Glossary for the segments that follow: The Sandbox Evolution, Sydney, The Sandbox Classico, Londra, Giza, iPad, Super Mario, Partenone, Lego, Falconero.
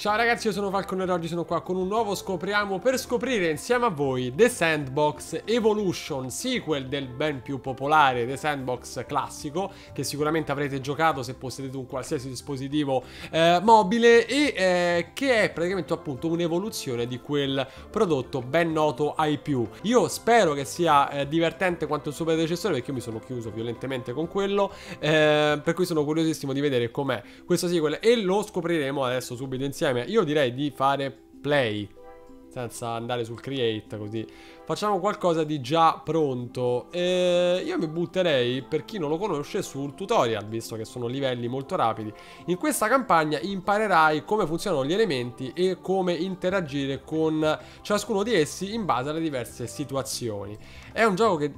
Ciao ragazzi, io sono Falconero e oggi sono qua con un nuovo Scopriamo per scoprire insieme a voi The Sandbox Evolution, sequel del ben più popolare The Sandbox Classico, che sicuramente avrete giocato se possedete un qualsiasi dispositivo mobile e che è praticamente appunto un'evoluzione di quel prodotto ben noto ai più. Io spero che sia divertente quanto il suo predecessore, perché io mi sono chiuso violentemente con quello, per cui sono curiosissimo di vedere com'è questo sequel e lo scopriremo adesso subito insieme. Io direi di fare play senza andare sul create, così facciamo qualcosa di già pronto. Io mi butterei, per chi non lo conosce, sul tutorial, visto che sono livelli molto rapidi. In questa campagna imparerai come funzionano gli elementi e come interagire con ciascuno di essi in base alle diverse situazioni. È un gioco che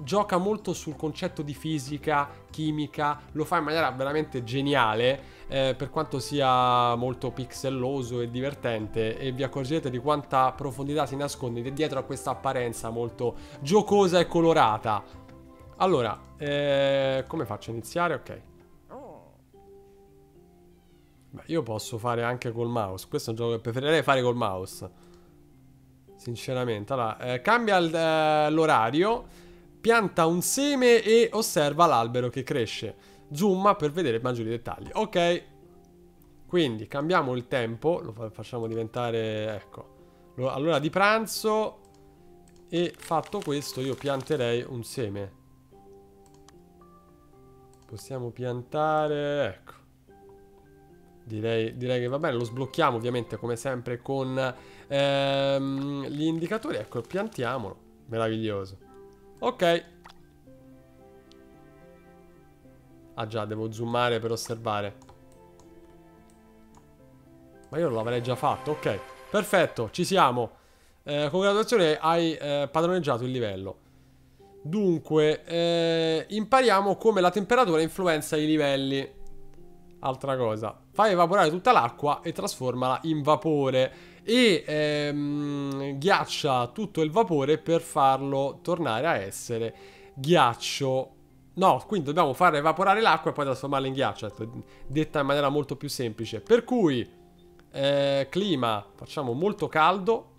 gioca molto sul concetto di fisica, chimica, lo fa in maniera veramente geniale. Per quanto sia molto pixelloso e divertente, e vi accorgerete di quanta profondità si nasconde dietro a questa apparenza molto giocosa e colorata. Allora, come faccio a iniziare? Ok. Beh, io posso fare anche col mouse. Questo è un gioco che preferirei fare col mouse, sinceramente. Allora, cambia l'orario, pianta un seme e osserva l'albero che cresce. Zoom per vedere maggiori dettagli. Ok, quindi cambiamo il tempo, lo facciamo diventare, ecco, allora di pranzo. E fatto questo io pianterei un seme. Possiamo piantare, ecco, direi che va bene. Lo sblocchiamo ovviamente come sempre con gli indicatori. Ecco, piantiamolo, meraviglioso. Ok. Ah già, devo zoomare per osservare. Ma io l'avrei già fatto, ok. Perfetto, ci siamo. Congratulazioni, hai padroneggiato il livello. Dunque, impariamo come la temperatura influenza i livelli. Altra cosa. Fai evaporare tutta l'acqua e trasformala in vapore. E ghiaccia tutto il vapore per farlo tornare a essere ghiaccio. No, quindi dobbiamo far evaporare l'acqua e poi trasformarla in ghiaccio, detta in maniera molto più semplice. Per cui, clima, facciamo molto caldo.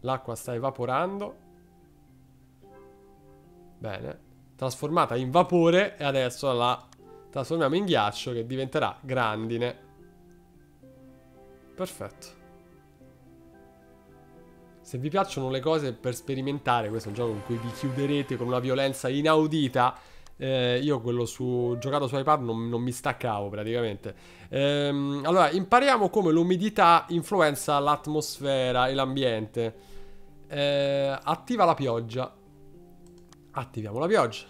L'acqua sta evaporando. Bene. Trasformata in vapore e adesso la trasformiamo in ghiaccio che diventerà grandine. Perfetto. Se vi piacciono le cose per sperimentare, questo è un gioco in cui vi chiuderete con una violenza inaudita. Io quello giocato su iPad non mi staccavo praticamente. Allora, impariamo come l'umidità influenza l'atmosfera e l'ambiente. Attiva la pioggia. Attiviamo la pioggia.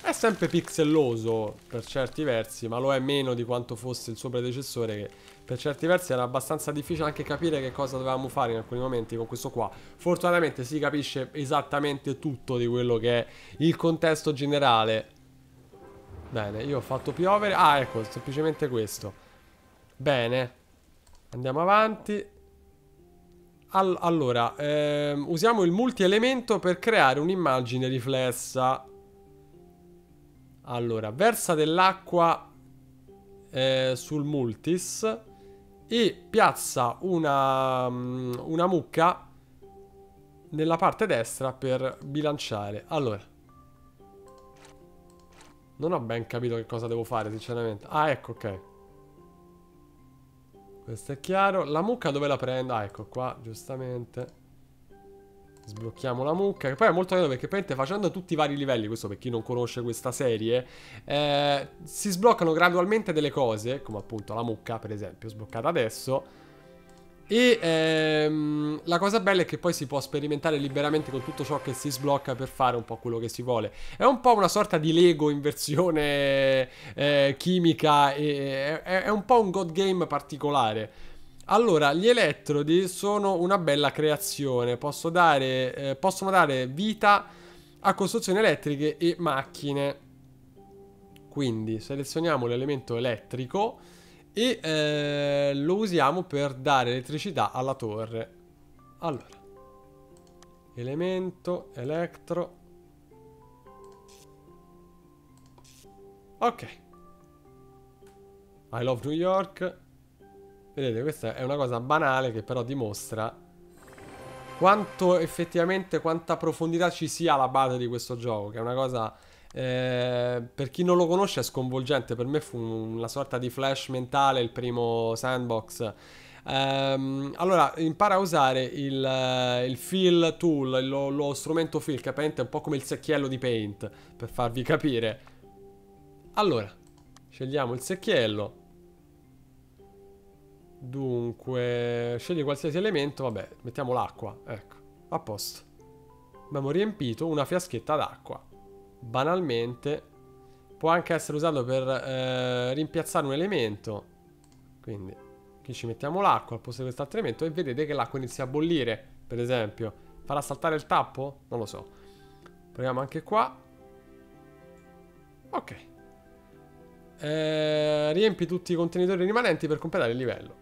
È sempre pixelloso per certi versi, ma lo è meno di quanto fosse il suo predecessore, che per certi versi era abbastanza difficile anche capire che cosa dovevamo fare in alcuni momenti con questo qua. Fortunatamente si capisce esattamente tutto di quello che è il contesto generale. Bene, io ho fatto piovere. Ah, ecco, semplicemente questo. Bene, andiamo avanti. Allora, usiamo il multielemento per creare un'immagine riflessa. Allora, versa dell'acqua sul multis e piazza una mucca nella parte destra per bilanciare. Allora, non ho ben capito che cosa devo fare, sinceramente. Ah, ecco, ok. Questo è chiaro. La mucca dove la prendo? Ah, ecco qua, giustamente. Sblocchiamo la mucca, che poi è molto bello perché praticamente facendo tutti i vari livelli, questo per chi non conosce questa serie, si sbloccano gradualmente delle cose, come appunto la mucca per esempio, sbloccata adesso. E la cosa bella è che poi si può sperimentare liberamente con tutto ciò che si sblocca per fare un po' quello che si vuole. È un po' una sorta di Lego in versione chimica, è un po' un god game particolare. Allora, gli elettrodi sono una bella creazione, possono dare vita a costruzioni elettriche e macchine. Quindi selezioniamo l'elemento elettrico e lo usiamo per dare elettricità alla torre. Allora, elemento, elettro, Ok. I love New York. Vedete, questa è una cosa banale che però dimostra quanto effettivamente, quanta profondità ci sia alla base di questo gioco, che è una cosa... per chi non lo conosce è sconvolgente. Per me fu una sorta di flash mentale il primo Sandbox. Allora impara a usare il fill tool, lo strumento fill, che apparentemente è un po' come il secchiello di Paint, per farvi capire. Allora scegliamo il secchiello. Dunque scegli qualsiasi elemento. Vabbè, mettiamo l'acqua. Ecco, a posto. Abbiamo riempito una fiaschetta d'acqua. Banalmente può anche essere usato per rimpiazzare un elemento. Quindi qui ci mettiamo l'acqua al posto di quest'altro elemento e vedete che l'acqua inizia a bollire, per esempio. Farà saltare il tappo? Non lo so. Proviamo anche qua. Ok. Riempi tutti i contenitori rimanenti per completare il livello.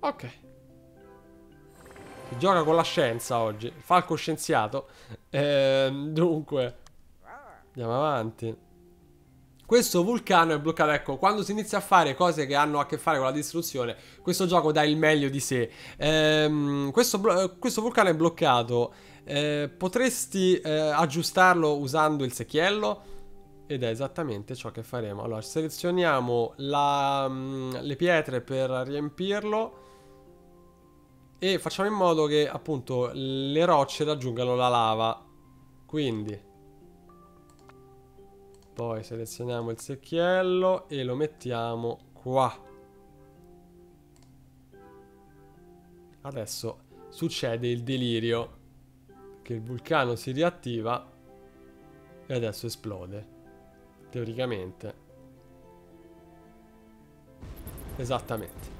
Ok. Gioca con la scienza oggi. Falco scienziato. Dunque andiamo avanti. Questo vulcano è bloccato. Ecco, quando si inizia a fare cose che hanno a che fare con la distruzione, questo gioco dà il meglio di sé. Questo vulcano è bloccato. Potresti aggiustarlo usando il secchiello, ed è esattamente ciò che faremo. Allora selezioniamo le pietre per riempirlo e facciamo in modo che appunto le rocce raggiungano la lava. Quindi poi selezioniamo il secchiello e lo mettiamo qua. Adesso succede il delirio, che il vulcano si riattiva e adesso esplode, teoricamente. Esattamente.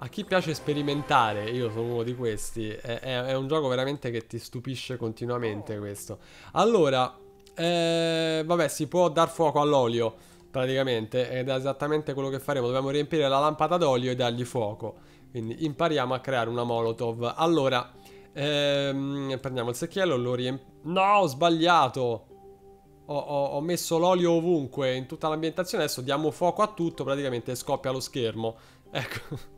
A chi piace sperimentare, io sono uno di questi, è un gioco veramente che ti stupisce continuamente questo. Allora, vabbè, si può dar fuoco all'olio, praticamente, ed è esattamente quello che faremo. Dobbiamo riempire la lampada d'olio e dargli fuoco. Quindi impariamo a creare una molotov. Allora, prendiamo il secchiello, lo riempiamo... No, ho sbagliato! Ho messo l'olio ovunque, in tutta l'ambientazione. Adesso diamo fuoco a tutto, praticamente scoppia lo schermo. Ecco...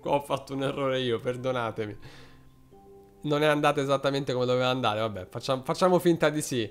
Qua ho fatto un errore io, perdonatemi. Non è andato esattamente come doveva andare. Vabbè, facciamo finta di sì.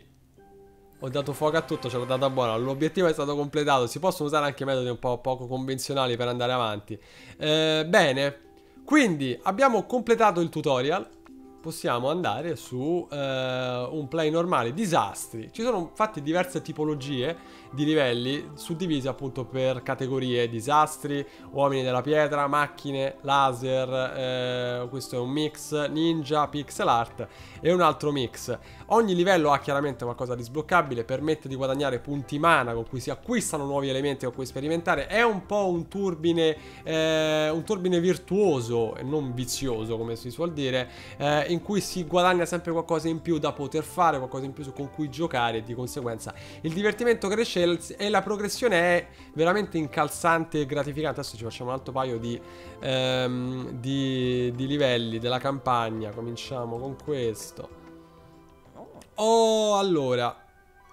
Ho dato fuoco a tutto, ce l'ho data buona. L'obiettivo è stato completato. Si possono usare anche metodi un po' poco convenzionali per andare avanti. Bene. Quindi abbiamo completato il tutorial. Possiamo andare su un play normale. Disastri. Ci sono infatti diverse tipologie di livelli, suddivisi appunto per categorie: disastri, uomini della pietra, macchine, laser, questo è un mix, ninja, pixel art e un altro mix. Ogni livello ha chiaramente qualcosa di sbloccabile, permette di guadagnare punti mana con cui si acquistano nuovi elementi con cui sperimentare. È un po' un turbine virtuoso e non vizioso, come si suol dire, in cui si guadagna sempre qualcosa in più da poter fare, qualcosa in più con cui giocare, e di conseguenza il divertimento cresce e la progressione è veramente incalzante e gratificante. Adesso ci facciamo un altro paio di livelli della campagna. Cominciamo con questo. Oh, allora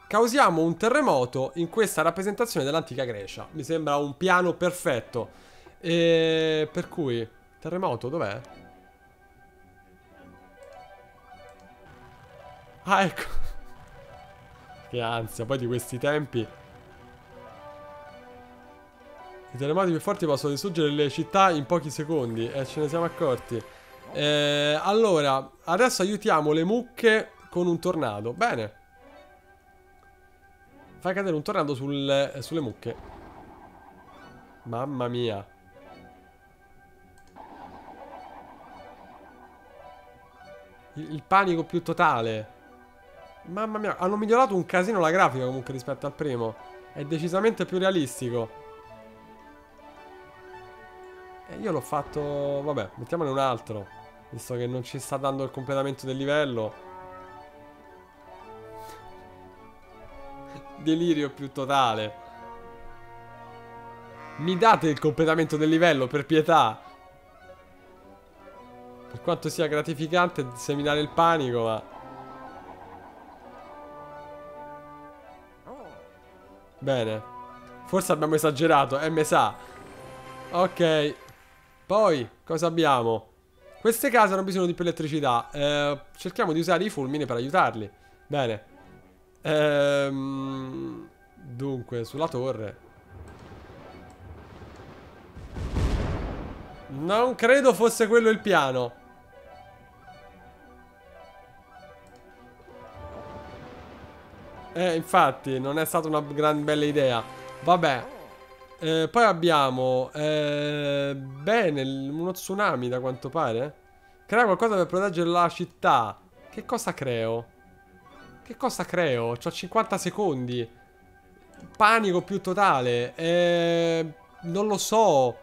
causiamo un terremoto in questa rappresentazione dell'antica Grecia. Mi sembra un piano perfetto. E per cui terremoto dov'è? Ah, ecco. Che ansia, poi di questi tempi. I terremoti più forti possono distruggere le città in pochi secondi. Ce ne siamo accorti. Allora, adesso aiutiamo le mucche con un tornado. Bene. Fai cadere un tornado sulle mucche. Mamma mia. Il panico più totale. Mamma mia, hanno migliorato un casino la grafica comunque rispetto al primo. È decisamente più realistico. E io l'ho fatto... Vabbè, mettiamone un altro, visto che non ci sta dando il completamento del livello. Delirio più totale. Mi date il completamento del livello, per pietà. Per quanto sia gratificante seminare il panico, ma... Bene. Forse abbiamo esagerato, me sa. Ok. Poi, cosa abbiamo? Queste case hanno bisogno di più elettricità. Cerchiamo di usare i fulmini per aiutarli. Bene. Dunque, sulla torre... Non credo fosse quello il piano. Infatti, non è stata una gran bella idea. Vabbè. Poi abbiamo... bene, uno tsunami da quanto pare. Crea qualcosa per proteggere la città. Che cosa creo? Che cosa creo? C'ho 50 secondi. Panico più totale. Non lo so.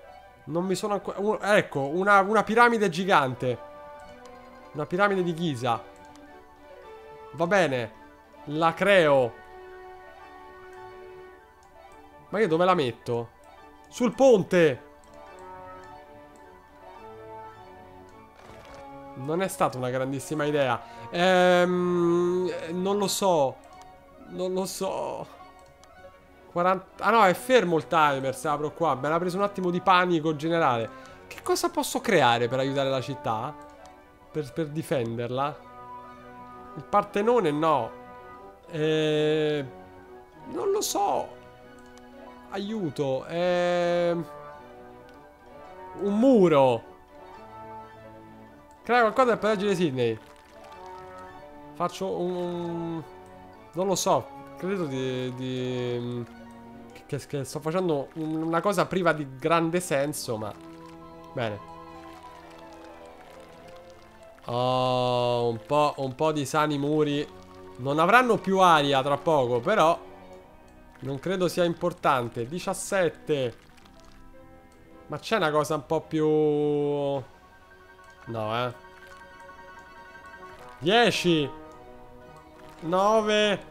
Non mi sono ancora... ecco, una piramide gigante. Una piramide di Giza. Va bene. La creo. Ma io dove la metto? Sul ponte. Non è stata una grandissima idea. Non lo so. Non lo so. 40... Ah no, è fermo il timer, se apro qua. Me l'ha preso un attimo di panico generale. Che cosa posso creare per aiutare la città? Per difenderla? Il Partenone no. Non lo so. Aiuto. Un muro. Crea qualcosa per proteggere Sydney. Faccio un... Non lo so. Credo di... Che sto facendo una cosa priva di grande senso, ma... Bene. Oh, un po' di sani muri. Non avranno più aria tra poco, però... Non credo sia importante. 17. Ma c'è una cosa un po' più... No, 10. 9.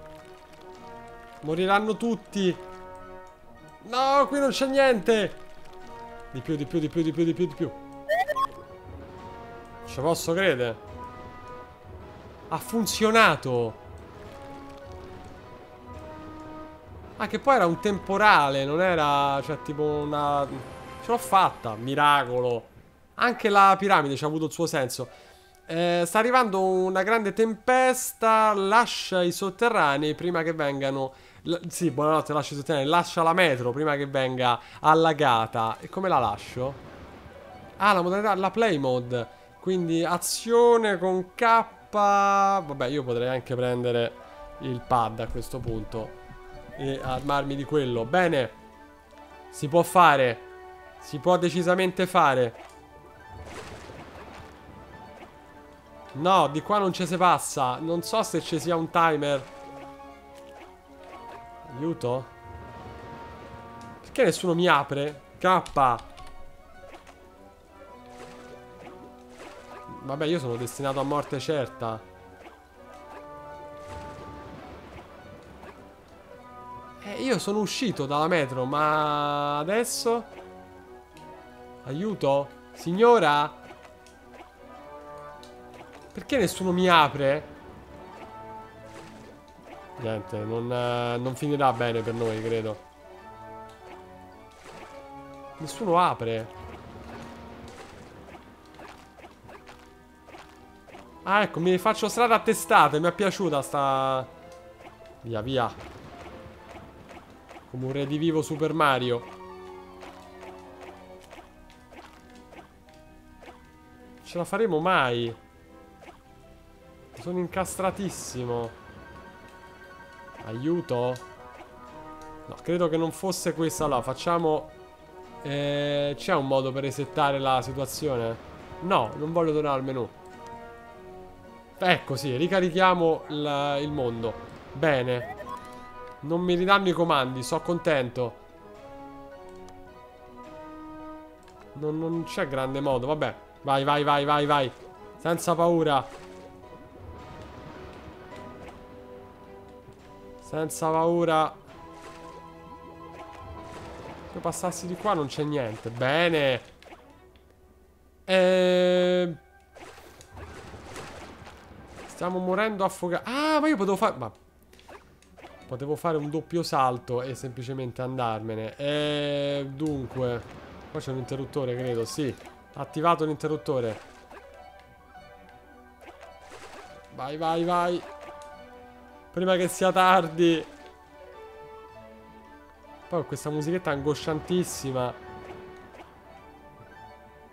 Moriranno tutti. No, qui non c'è niente. Di più. Ci posso credere. Ha funzionato. Ah, che poi era un temporale. Non era, cioè, tipo una... Ce l'ho fatta, miracolo. Anche la piramide ci ha avuto il suo senso. Sta arrivando una grande tempesta. Lascia i sotterranei prima che vengano... sì, buonanotte, lascia i sotterranei. Lascia la metro prima che venga allagata. E come la lascio? Ah, la modalità, la play mode. Quindi azione con K. Vabbè, io potrei anche prendere il pad a questo punto e armarmi di quello. Bene. Si può fare. Si può decisamente fare. No, di qua non ci si passa. Non so se ci sia un timer. Aiuto. Perché nessuno mi apre? K. Vabbè, io sono destinato a morte certa. Io sono uscito dalla metro, ma adesso? Aiuto? Signora? Perché nessuno mi apre? Niente, non finirà bene per noi, credo. Nessuno apre. Ah, ecco, mi faccio strada a testate. Mi è piaciuta sta... Via, via. Come un redivivo Super Mario. Ce la faremo mai. Sono incastratissimo. Aiuto. No, credo che non fosse questa. Allora, facciamo... c'è un modo per resettare la situazione? No, non voglio tornare al menu. Ecco, sì, ricarichiamo il mondo. Bene. Non mi ridanno i comandi, sono contento. Non c'è grande modo, vabbè. Vai. Senza paura. Senza paura. Se passassi di qua non c'è niente. Bene. Stiamo morendo affogati. Ah, ma io potevo fare... Ma... potevo fare un doppio salto e semplicemente andarmene. E... dunque... qua c'è un interruttore, credo, sì. Attivato l'interruttore. Vai, vai, vai. Prima che sia tardi. Poi questa musichetta angosciantissima.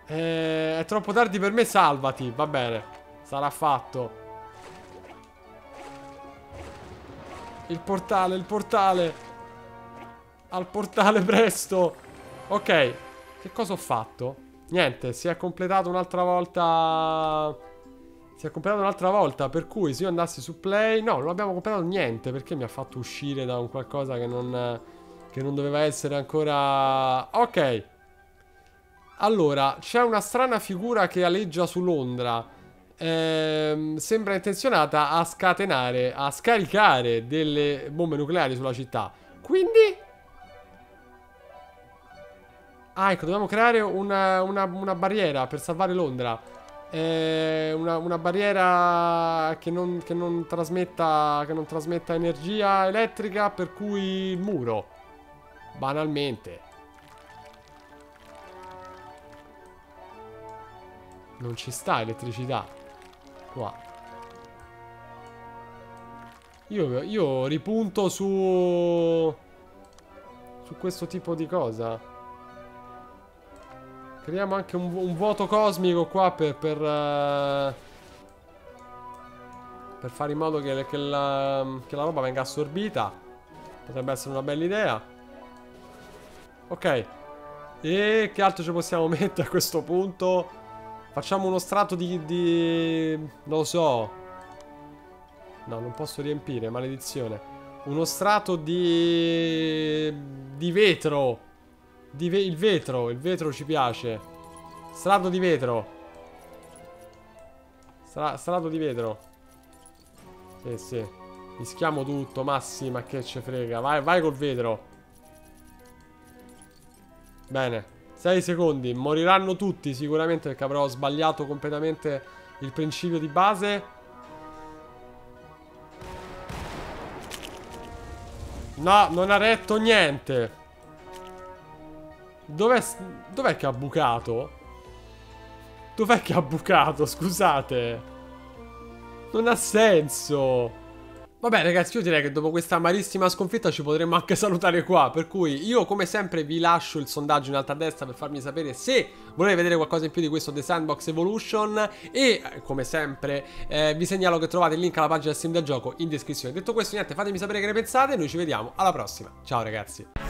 È troppo tardi per me, salvati. Va bene, sarà fatto. Il portale, il portale. Al portale presto. Ok, che cosa ho fatto? Niente, si è completato un'altra volta. Si è completato un'altra volta. Per cui se io andassi su play... no, non abbiamo completato niente. Perché mi ha fatto uscire da un qualcosa che non doveva essere ancora... ok. Allora, c'è una strana figura che aleggia su Londra. Sembra intenzionata a scatenare, a scaricare delle bombe nucleari sulla città. Quindi... ah, ecco, dobbiamo creare una barriera per salvare Londra. Una barriera che non trasmetta energia elettrica, per cui il muro. Banalmente. Non ci sta elettricità qua. Io ripunto su questo tipo di cosa. Creiamo anche un vuoto cosmico qua per fare in modo che la roba venga assorbita. Potrebbe essere una bella idea. Ok. E che altro ci possiamo mettere a questo punto? Facciamo uno strato di... lo so. No, non posso riempire, maledizione. Uno strato di vetro. Il vetro ci piace. Strato di vetro. Strato di vetro. Sì. Mischiamo tutto, Massi, ma che ce frega. Vai, vai col vetro. Bene. 6 secondi. Moriranno tutti sicuramente perché avrò sbagliato completamente il principio di base. No, non ha retto niente. Dov'è che ha bucato? Dov'è che ha bucato? Scusate. Non ha senso. Vabbè ragazzi, io direi che dopo questa amarissima sconfitta ci potremmo anche salutare qua. Per cui io come sempre vi lascio il sondaggio in alto a destra per farmi sapere se volete vedere qualcosa in più di questo The Sandbox Evolution. E come sempre vi segnalo che trovate il link alla pagina Steam del gioco in descrizione. Detto questo, niente, fatemi sapere che ne pensate. Noi ci vediamo alla prossima. Ciao ragazzi.